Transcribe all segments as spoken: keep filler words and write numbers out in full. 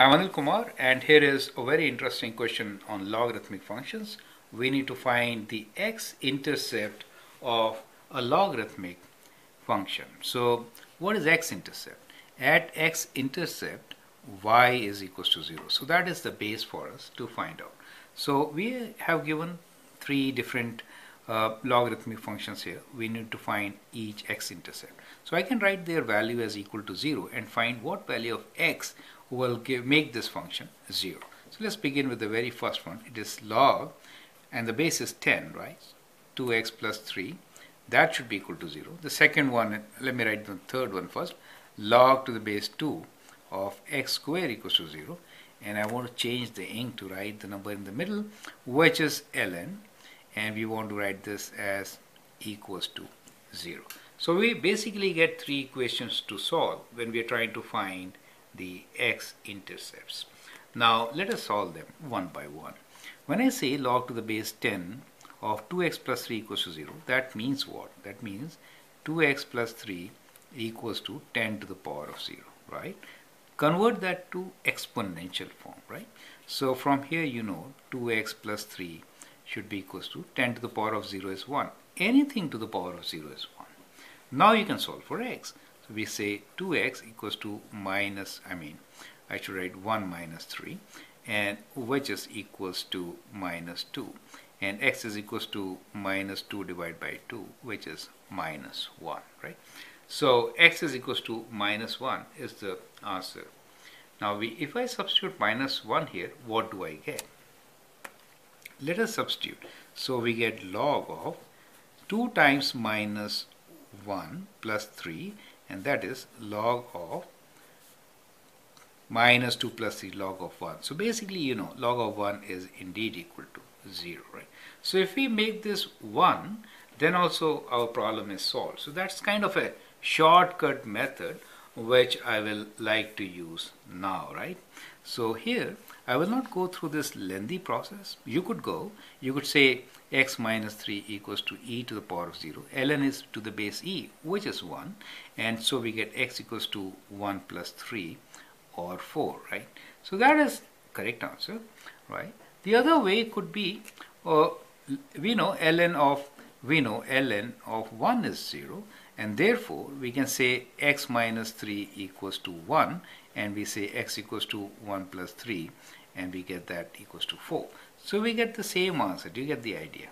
I'm Anil Kumar, and here is a very interesting question on logarithmic functions. We need to find the x-intercept of a logarithmic function. So what is x-intercept? At x-intercept, y is equals to zero. So that is the base for us to find out. So we have given three different uh, logarithmic functions here. We need to find each x-intercept. So I can write their value as equal to zero and find what value of x will give, make this function zero. So let's begin with the very first one. It is log, and the base is ten, right? two x plus three, that should be equal to zero. The second one, let me write the third one first. Log to the base two of x squared equals to zero. And I want to change the ink to write the number in the middle, which is ln. And we want to write this as equals to zero. So we basically get three equations to solve when we are trying to find the x-intercepts. Now let us solve them one by one. When I say log to the base ten of two x plus three equals to zero, that means what? That means two x plus three equals to ten to the power of zero, right? Convert that to exponential form, right? So from here, you know, two x plus three should be equals to ten to the power of zero is one. Anything to the power of zero is one. Now you can solve for x. So we say two x equals to minus, I mean, I should write one minus three, and which is equals to minus two. And x is equals to minus two divided by two, which is minus one, right? So x is equals to minus one is the answer. Now, we, if I substitute minus one here, what do I get? Let us substitute. So we get log of two times minus one plus three, and that is log of minus two plus three log of one. So basically, you know, log of one is indeed equal to zero, right? So if we make this one, then also our problem is solved. So that's kind of a shortcut method which I will like to use now, right? So here, I will not go through this lengthy process. You could go, you could say x minus three equals to e to the power of zero. Ln is to the base e, which is one. And so we get x equals to one plus three or four, right? So that is correct answer, right? The other way could be, uh, we know ln of we know ln of one is zero, and therefore we can say x minus three equals to one, and we say x equals to one plus three, and we get that equals to four. So we get the same answer. Do you get the idea?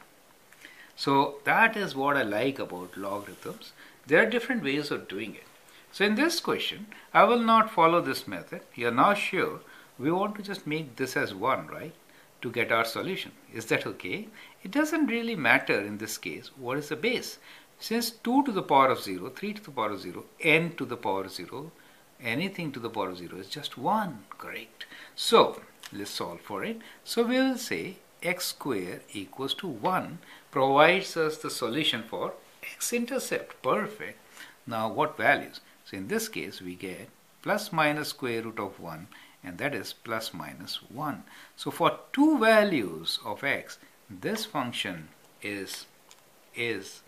So that is what I like about logarithms. There are different ways of doing it. So in this question, I will not follow this method. You are not sure. We want to just make this as one, right, to get our solution. Is that okay? It doesn't really matter in this case what is the base. Since two to the power of zero, three to the power of zero, n to the power of zero, anything to the power of zero is just one, correct? So let's solve for it. So we will say x squared equals to one provides us the solution for x-intercept. Perfect. Now what values? So in this case, we get plus minus square root of one, and that is plus minus one. So for two values of x, this function is, is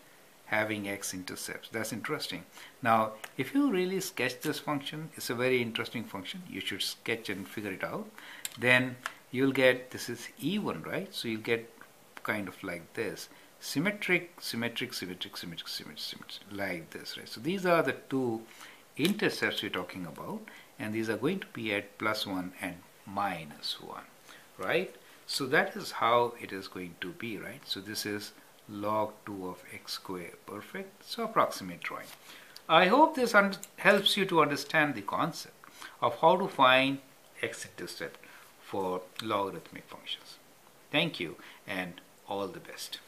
having x-intercepts. That's interesting. Now, if you really sketch this function, it's a very interesting function. You should sketch and figure it out. Then you'll get, this is e one, right? So you'll get kind of like this. Symmetric, symmetric, symmetric, symmetric, symmetric, symmetric, like this, right? So these are the two intercepts we're talking about, and these are going to be at plus one and minus one, right? So that is how it is going to be, right? So this is log two of x squared, perfect. So approximate drawing. I hope this helps you to understand the concept of how to find x-intercept for logarithmic functions. Thank you, and all the best.